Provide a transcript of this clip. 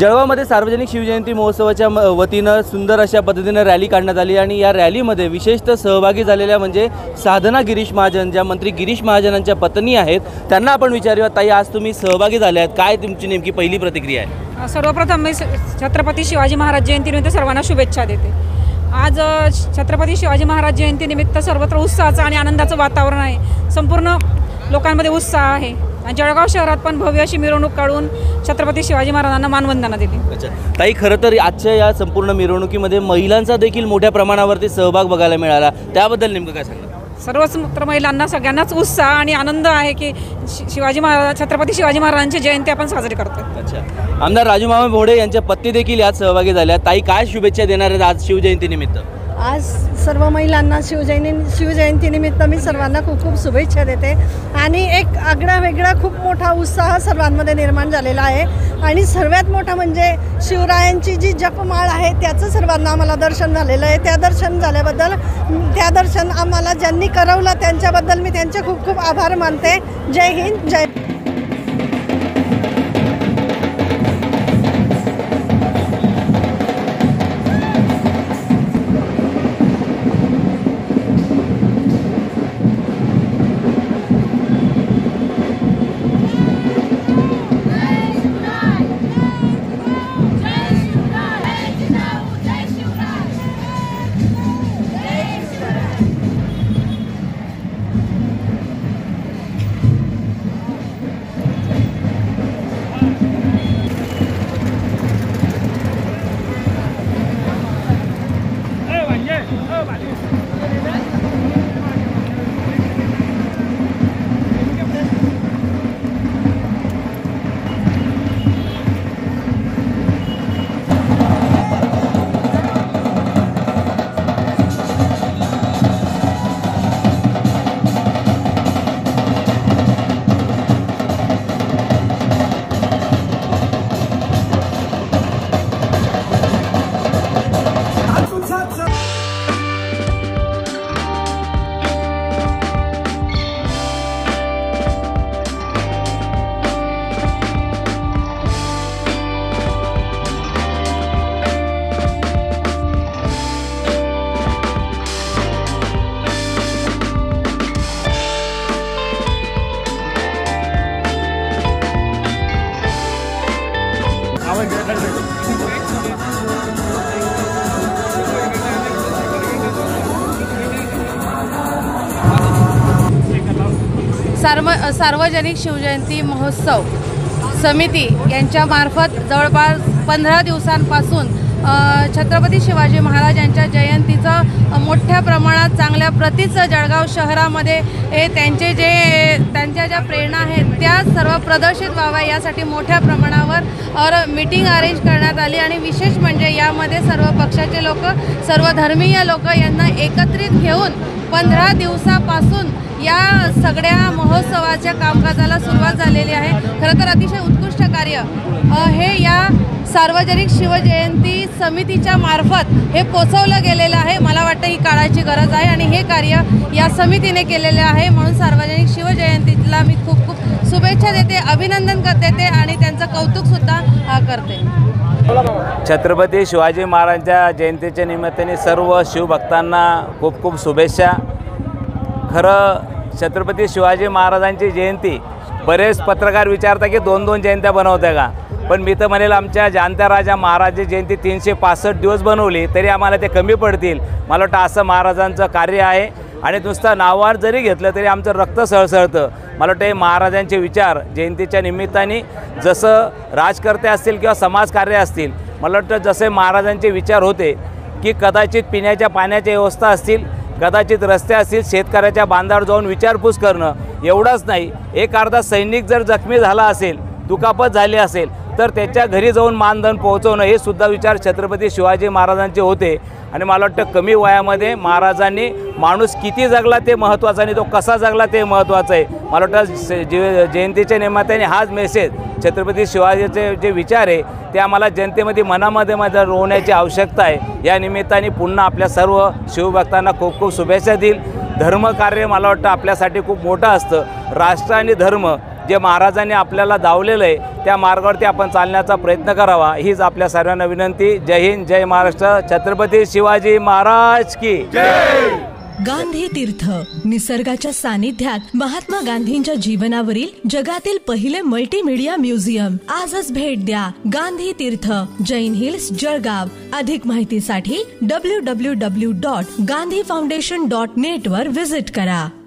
जळगावमध्ये सार्वजनिक शिवजयंती महोत्सवाच्या वतीने सुंदर अशा पद्धतीने रॅली काढण्यात आली आणि या रॅलीमध्ये विशेषतः सहभागी झालेल्या म्हणजे साधना गिरीश महाजन ज्या मंत्री गिरीश महाजनांच्या पत्नी आहेत त्यांना आपण विचारूया। ताई, आज तुम्ही सहभागी झाले आहेत, काय तुमची नेमकी पहिली प्रतिक्रिया आहे? सर्वप्रथम मी छत्रपती शिवाजी महाराज जयंतीनिमित्त सर्वांना शुभेच्छा देते। आज छत्रपती शिवाजी महाराज जयंतीनिमित्त सर्वत्र उत्साहाचं आणि आनंदाचं वातावरण आहे, संपूर्ण लोकांमध्ये उत्साह आहे। जळगाव शहरात पण भव्य अशी मिरवणूक काढून छत्रपती शिवाजी महाराजांना मानवंदना दिली। अच्छा ताई, खरं तर आजच्या या संपूर्ण मिरवणुकीमध्ये महिलांचा देखील मोठ्या प्रमाणावरती सहभाग बघायला मिळाला, त्याबद्दल नेमकं काय सांगणार? सर्वच महिलांना सगळ्यांनाच उत्साह आणि आनंद आहे की शिवाजी महाराज छत्रपती शिवाजी महाराजांची जयंती आपण साजरी करतो। अच्छा, आमदार राजूमामा भोडे यांच्या पत्नी देखील यात सहभागी झाल्या। ताई, काय शुभेच्छा देणार आहेत आज शिवजयंतीनिमित्त? आज सर्व महिलांना शिवजयंतीनिमित्त मी सर्वांना खूप खूप शुभेच्छा देते आणि एक आगळा वेगळा खूप मोठा उत्साह सर्वांमध्ये निर्माण झालेला आहे आणि सर्वात मोठा म्हणजे शिवरायांची जी जपमाळ आहे त्याचं सर्वांना आम्हाला दर्शन झालेलं आहे। त्या दर्शन आम्हाला ज्यांनी करवलं त्यांच्याबद्दल मी त्यांचे खूप खूप आभार मानते। जय हिंद, जय भारत। सार्वजनिक शिवजयंती महोत्सव समिती यांच्यामार्फत जवळपास 15 दिवसांपासून छत्रपती शिवाजी महाराज यांच्या जयंतीचं मोठ्या प्रमाणात चांगल्या प्रतीचं जळगाव शहरामध्ये त्यांच्या ज्या प्रेरणा आहेत त्या सर्व प्रदर्शित व्हाव्या यासाठी मोठ्या प्रमाणावर मीटिंग अरेंज करण्यात आली आणि विशेष म्हणजे यामध्ये सर्व पक्षाचे लोक, सर्व धर्मीय लोक यांना एकत्रित घेऊन 15 दिवसापासून या सगळ्या महोत्सवाच्या कामकाजाला सुरुवात झालेली आहे। खरं तर अतिशय उत्कृष्ट कार्य हे या सार्वजनिक शिवजयंती समितीच्या मार्फत हे पोचवलं गेलेलं आहे। मला वाटतं ही काळाची गरज आहे आणि हे कार्य या समितीने केलेलं आहे, म्हणून सार्वजनिक शिवजयंतीला मी खूप खूप शुभेच्छा देते, अभिनंदन करते आणि त्यांचं कौतुकसुद्धा करते। छत्रपती शिवाजी महाराजांच्या जयंतीच्या निमित्ताने सर्व शिवभक्तांना खूप खूप शुभेच्छा। खरं छत्रपती शिवाजी महाराजांची जयंती बरेच पत्रकार विचारता की दोन दोन जयंत्या बनवता का, पण मी तर म्हणेल आमच्या जाणत्या राजा महाराजांची जयंती 365 दिवस बनवली तरी आम्हाला ते कमी पडतील। मला वाटतं असं महाराजांचं कार्य आहे आणि नुसतं नावावर जरी घेतलं तरी आमचं रक्त सळसळतं। मला वाटतं हे महाराजांचे विचार जयंतीच्या निमित्ताने जसं राजकर्ते असतील किंवा समाजकार्य असतील, मला वाटतं जसे महाराजांचे विचार होते की कदाचित पिण्याच्या पाण्याच्या व्यवस्था असतील, कदाचित रस्ते असतील, शेतकऱ्याच्या बांधावर जाऊन विचारपूस करणं एवढंच नाही, एक अर्धा सैनिक जर जखमी झाला असेल, दुखापत झाली असेल तर त्याच्या घरी जाऊन मानधन पोहोचवणं हे सुद्धा विचार छत्रपती शिवाजी महाराजांचे होते। आणि मला वाटतं कमी वयामध्ये महाराजांनी माणूस किती जगला ते महत्त्वाचं आणि तो कसा जगला ते महत्त्वाचं आहे। मला वाटतं जयंतीच्या निमित्ताने हाच मेसेज छत्रपती शिवाजीचे जे विचार आहे ते आम्हाला जनतेमध्ये मनामध्ये माझ्या रोवण्याची आवश्यकता आहे। या निमित्ताने पुन्हा आपल्या सर्व शिवभक्तांना खूप खूप शुभेच्छा देईल। धर्मकार्य मला वाटतं आपल्यासाठी खूप मोठं असतं, राष्ट्र आणि धर्म जे महाराजांनी आपल्याला दावलेलं आहे त्या मार्गावरती आपण चालण्याचा प्रयत्न करावा, हीच आपल्या सर्वांना विनंती। जय हिंद, जय महाराष्ट्र, छत्रपती शिवाजी महाराज की जय। गांधी तीर्थ, निसर्गाच्या सानिध्यात महात्मा गांधींच्या जीवनावरील जगातील पहिले मल्टीमीडिया म्युझियम। आजच भेट द्या गांधी तीर्थ, जैन हिल्स, जळगाव। अधिक माहितीसाठी www.gandhifoundation.net वर विजिट करा।